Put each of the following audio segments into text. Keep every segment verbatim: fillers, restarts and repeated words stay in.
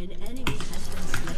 An enemy has been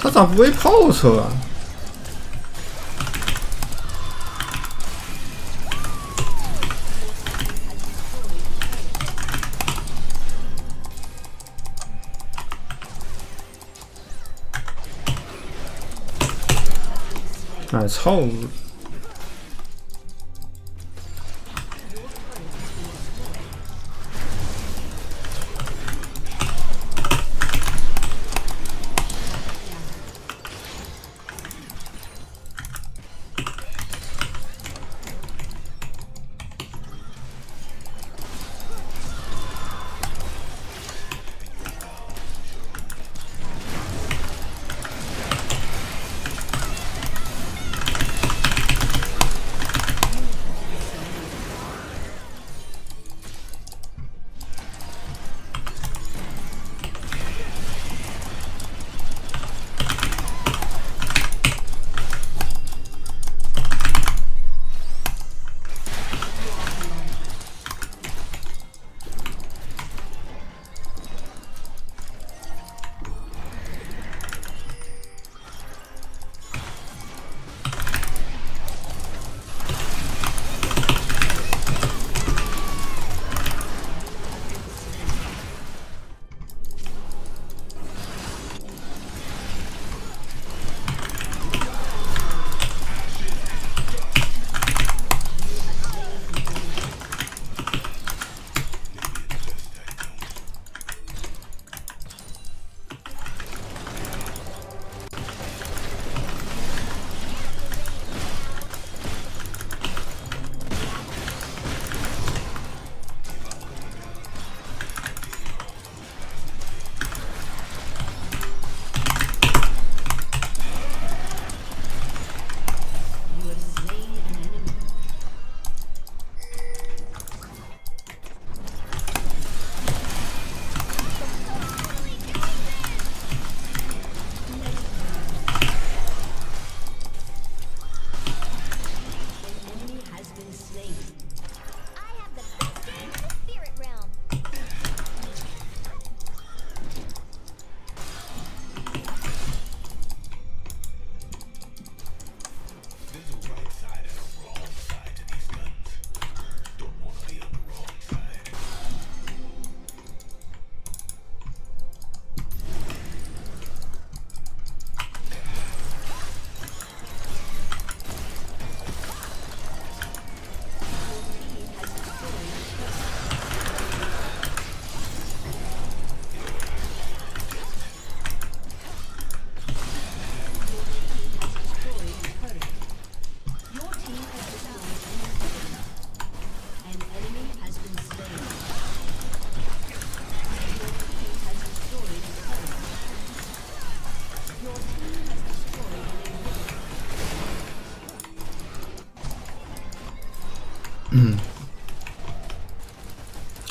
他咋不喂炮车啊？哎，操！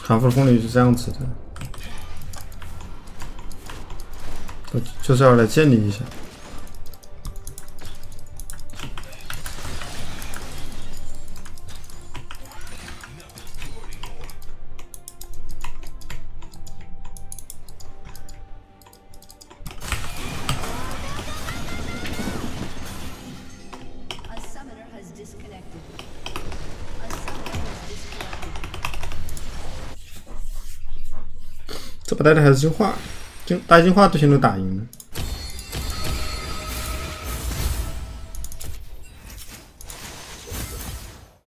卡夫公理是这样子的，我就是要来建立一下。 这把带的还是进化，进大进化队形都打赢了。